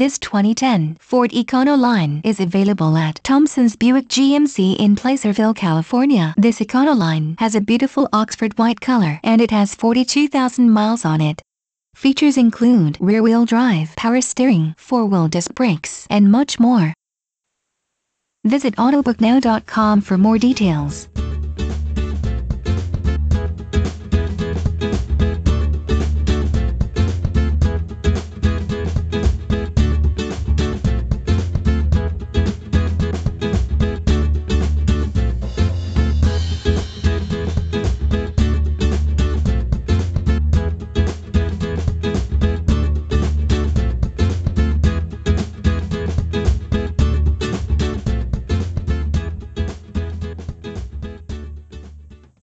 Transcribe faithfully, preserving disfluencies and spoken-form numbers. This twenty ten Ford Econoline is available at Thompson's Buick G M C in Placerville, California. This Econoline has a beautiful Oxford white color and it has forty-two thousand miles on it. Features include rear-wheel drive, power steering, four-wheel disc brakes, and much more. Visit autobooknow dot com for more details.